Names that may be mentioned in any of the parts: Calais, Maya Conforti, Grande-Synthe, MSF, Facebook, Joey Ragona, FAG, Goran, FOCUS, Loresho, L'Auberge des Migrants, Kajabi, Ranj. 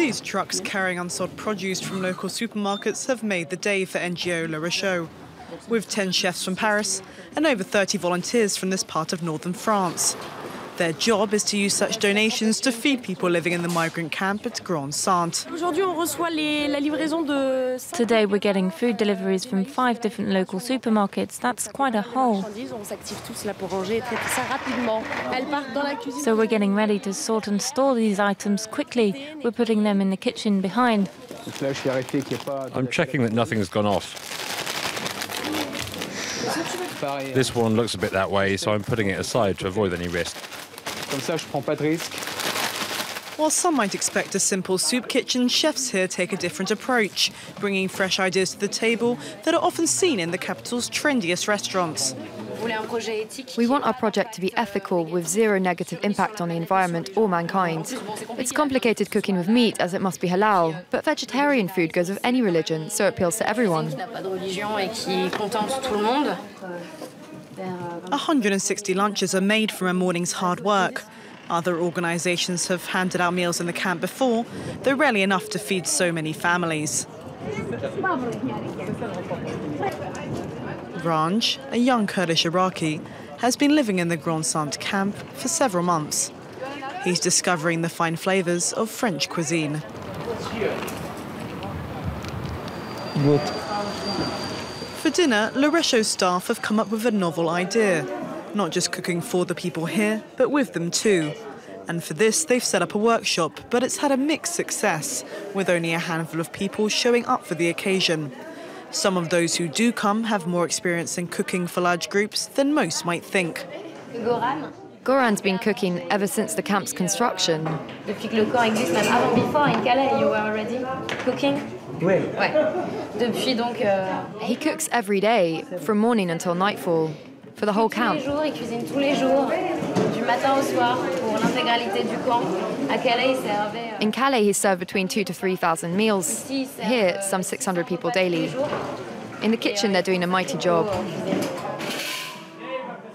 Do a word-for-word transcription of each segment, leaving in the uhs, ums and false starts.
These trucks carrying unsold produce from local supermarkets have made the day for N G O Loresho, with ten chefs from Paris and over thirty volunteers from this part of northern France. Their job is to use such donations to feed people living in the migrant camp at Grande-Synthe. Today we're getting food deliveries from five different local supermarkets. That's quite a haul. So we're getting ready to sort and store these items quickly. We're putting them in the kitchen behind. I'm checking that nothing's gone off. This one looks a bit that way, so I'm putting it aside to avoid any risk. While some might expect a simple soup kitchen, chefs here take a different approach, bringing fresh ideas to the table that are often seen in the capital's trendiest restaurants. We want our project to be ethical, with zero negative impact on the environment or mankind. It's complicated cooking with meat, as it must be halal, but vegetarian food goes with any religion, so it appeals to everyone. one hundred sixty lunches are made from a morning's hard work. Other organisations have handed out meals in the camp before, though rarely enough to feed so many families. Ranj, a young Kurdish Iraqi, has been living in the Grande-Synthe camp for several months. He's discovering the fine flavours of French cuisine. Good. For dinner, Loresho staff have come up with a novel idea. Not just cooking for the people here, but with them too. And for this, they've set up a workshop, but it's had a mixed success, with only a handful of people showing up for the occasion. Some of those who do come have more experience in cooking for large groups than most might think. Goran's been cooking ever since the camp's construction. He cooks every day, from morning until nightfall, for the whole camp. In Calais, he served between two to three thousand meals. Here, some six hundred people daily. In the kitchen, they're doing a mighty job.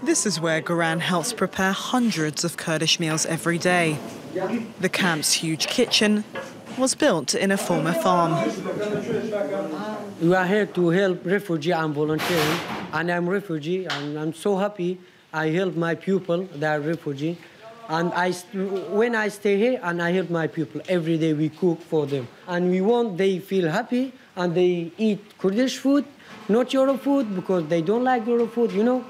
This is where Goran helps prepare hundreds of Kurdish meals every day. The camp's huge kitchen was built in a former farm. We are here to help refugees and volunteering, and I'm refugee, and I'm so happy. I help my pupil, they are refugee, and I, when I stay here, and I help my pupil. Every day we cook for them. And we want they feel happy, and they eat Kurdish food, not Euro food, because they don't like Euro food, you know.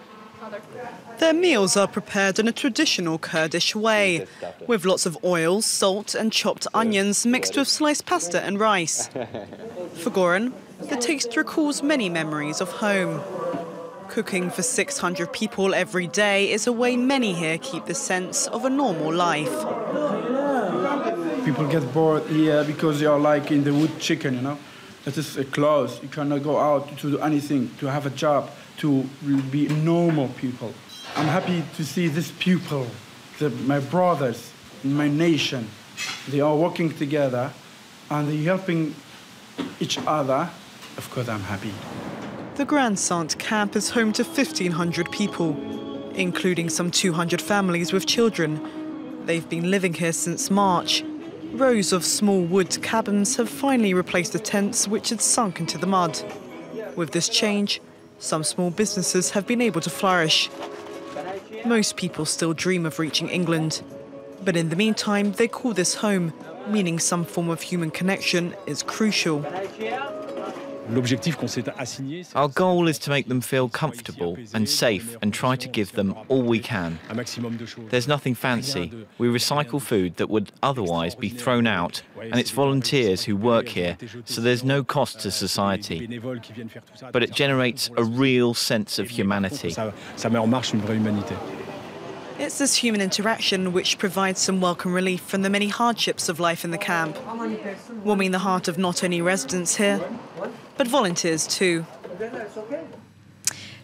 Their meals are prepared in a traditional Kurdish way, with lots of oil, salt and chopped onions mixed with sliced pasta and rice. For Goran, the taste recalls many memories of home. Cooking for six hundred people every day is a way many here keep the sense of a normal life. People get bored here because they are like in the wood chicken, you know. That is closed. You cannot go out to do anything, to have a job, to be normal people. I'm happy to see this people, the, my brothers, my nation. They are working together and they're helping each other. Of course, I'm happy. The Grande-Synthe camp is home to fifteen hundred people, including some two hundred families with children. They've been living here since March. Rows of small wood cabins have finally replaced the tents which had sunk into the mud. With this change, some small businesses have been able to flourish. Most people still dream of reaching England. But in the meantime, they call this home, meaning some form of human connection is crucial. Our goal is to make them feel comfortable and safe and try to give them all we can. There's nothing fancy. We recycle food that would otherwise be thrown out, and it's volunteers who work here, so there's no cost to society. But it generates a real sense of humanity. It's this human interaction which provides some welcome relief from the many hardships of life in the camp, warming the heart of not only residents here, but volunteers too.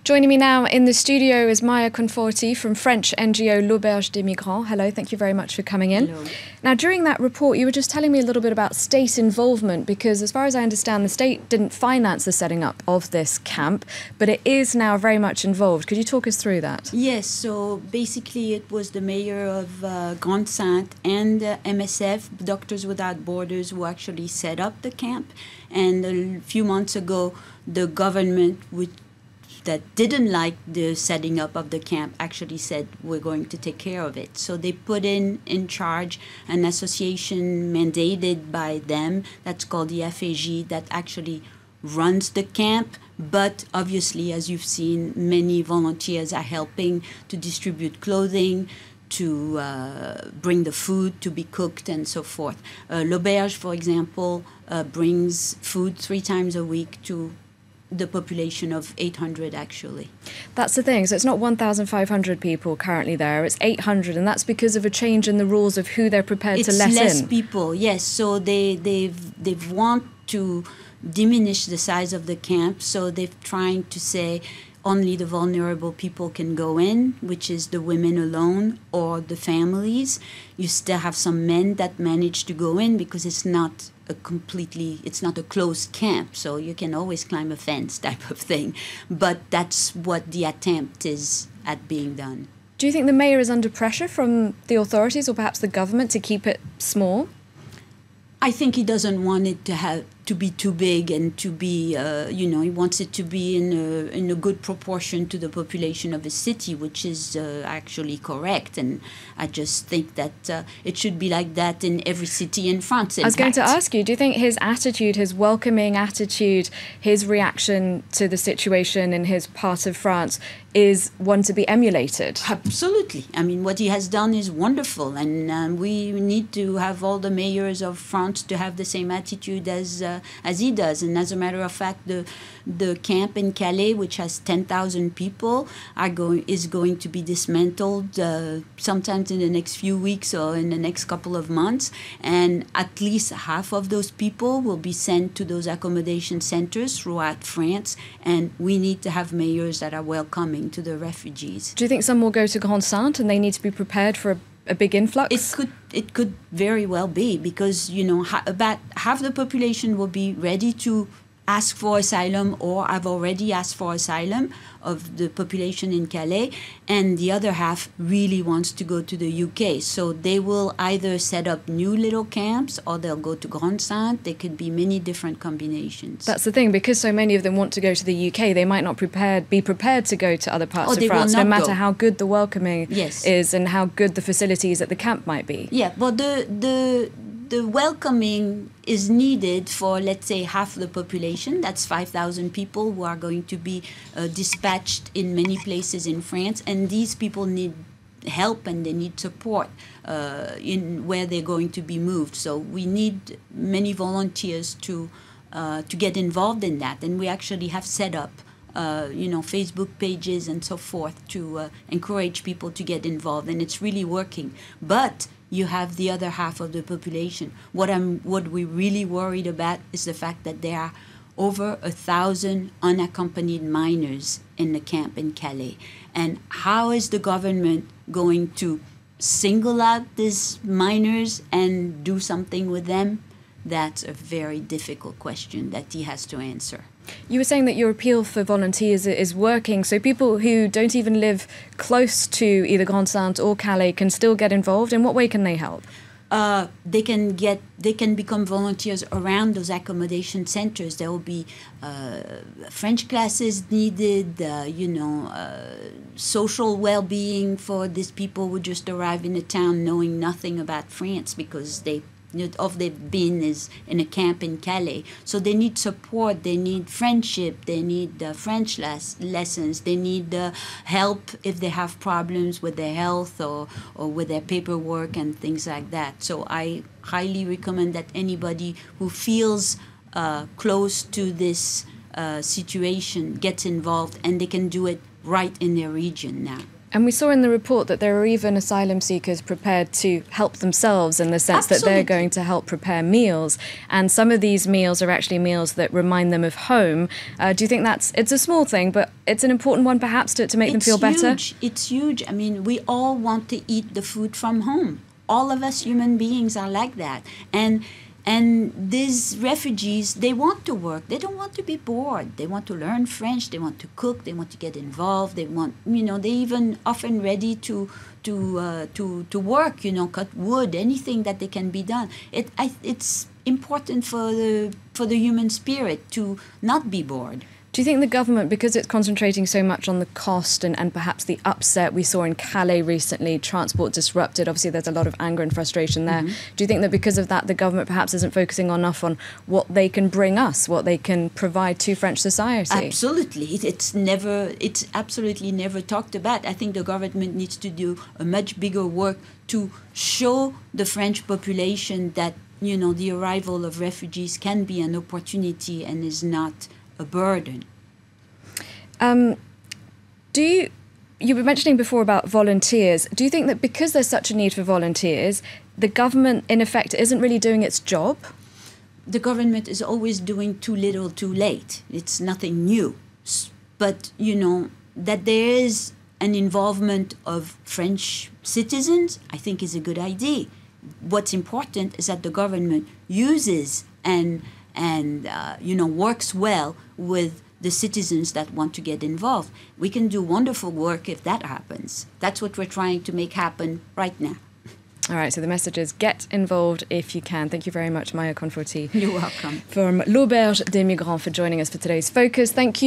Joining me now in the studio is Maya Conforti from French N G O L'Auberge des Migrants. Hello, thank you very much for coming in. Hello. Now, during that report, you were just telling me a little bit about state involvement, because as far as I understand, the state didn't finance the setting up of this camp, but it is now very much involved. Could you talk us through that? Yes, so basically it was the mayor of uh, Grande-Synthe and uh, M S F, Doctors Without Borders, who actually set up the camp. And a few months ago, the government would that didn't like the setting up of the camp actually said, we're going to take care of it. So they put in in charge an association mandated by them that's called the F A G that actually runs the camp. But obviously, as you've seen, many volunteers are helping to distribute clothing, to uh, bring the food to be cooked and so forth. Uh, L'Auberge, for example, uh, brings food three times a week to the population of eight hundred, actually. That's the thing. So it's not one thousand five hundred people currently there, it's eight hundred, and that's because of a change in the rules of who they're prepared it's to let in. It's less people, yes. So they, they've, they've want to diminish the size of the camp, so they're trying to say only the vulnerable people can go in, which is the women alone or the families. You still have some men that manage to go in because it's not a completely, it's not a closed camp, so you can always climb a fence type of thing. But that's what the attempt is at being done. Do you think the mayor is under pressure from the authorities or perhaps the government to keep it small? I think he doesn't want it to have to be too big and to be, uh, you know, he wants it to be in a, in a good proportion to the population of a city, which is uh, actually correct. And I just think that uh, it should be like that in every city in France. In I was fact. going to ask you, do you think his attitude, his welcoming attitude, his reaction to the situation in his part of France is one to be emulated? Absolutely. I mean, what he has done is wonderful, and um, we need to have all the mayors of France to have the same attitude as uh, as he does. And as a matter of fact, the the camp in Calais, which has ten thousand people, are going is going to be dismantled uh, sometimes in the next few weeks or in the next couple of months, and at least half of those people will be sent to those accommodation centers throughout France, and we need to have mayors that are welcoming to the refugees. Do you think some will go to Grande-Synthe and they need to be prepared for a, a big influx? It could, it could very well be, because, you know, ha about half the population will be ready to ask for asylum or have already asked for asylum of the population in Calais, and the other half really wants to go to the U K. So they will either set up new little camps or they'll go to Grande-Synthe. There could be many different combinations. That's the thing, because so many of them want to go to the U K, they might not prepared, be prepared to go to other parts oh, of France, no matter go. how good the welcoming yes. is and how good the facilities at the camp might be. Yeah, but the the... The welcoming is needed for, let's say, half the population. That's five thousand people who are going to be uh, dispatched in many places in France. And these people need help and they need support uh, in where they're going to be moved. So we need many volunteers to, uh, to get involved in that. And we actually have set up Uh, you know, Facebook pages and so forth to uh, encourage people to get involved, and it's really working. But you have the other half of the population. What I'm, what we're really worried about is the fact that there are over a thousand unaccompanied minors in the camp in Calais, and how is the government going to single out these minors and do something with them? That's a very difficult question that he has to answer. You were saying that your appeal for volunteers is working, so people who don't even live close to either Grande-Synthe or Calais can still get involved. In what way can they help? Uh, they can get, they can become volunteers around those accommodation centers. There will be uh, French classes needed, uh, you know, uh, social well-being for these people who just arrive in a town knowing nothing about France because they all they've been is in a camp in Calais. So they need support, they need friendship, they need uh, French les lessons, they need uh, help if they have problems with their health or, or with their paperwork and things like that. So I highly recommend that anybody who feels uh, close to this uh, situation gets involved, and they can do it right in their region now. And we saw in the report that there are even asylum seekers prepared to help themselves in the sense Absolutely. That they're going to help prepare meals. And some of these meals are actually meals that remind them of home. Uh, do you think that's, it's a small thing, but it's an important one perhaps to, to make it's them feel huge. better? It's huge. I mean, we all want to eat the food from home. All of us human beings are like that. And And these refugees, they want to work. They don't want to be bored. They want to learn French. They want to cook. They want to get involved. They want, you know, they even often ready to to uh, to to work. You know, cut wood, anything that they can be done. It I, it's important for the for the human spirit to not be bored. Do you think the government, because it's concentrating so much on the cost and, and perhaps the upset we saw in Calais recently, transport disrupted, obviously there's a lot of anger and frustration there. Mm-hmm. Do you think that because of that, the government perhaps isn't focusing enough on what they can bring us, what they can provide to French society? Absolutely. It's never, it's absolutely never talked about. I think the government needs to do a much bigger work to show the French population that, you know, the arrival of refugees can be an opportunity and is not a burden. Um, do you, you were mentioning before about volunteers. Do you think that because there's such a need for volunteers, the government in effect isn't really doing its job? The government is always doing too little too late. It's nothing new. But, you know, that there is an involvement of French citizens, I think is a good idea. What's important is that the government uses and and, uh, you know, works well with the citizens that want to get involved. We can do wonderful work if that happens. That's what we're trying to make happen right now. All right, so the message is get involved if you can. Thank you very much, Maya Conforti. You're welcome. From L'Auberge des Migrants for joining us for today's Focus. Thank you.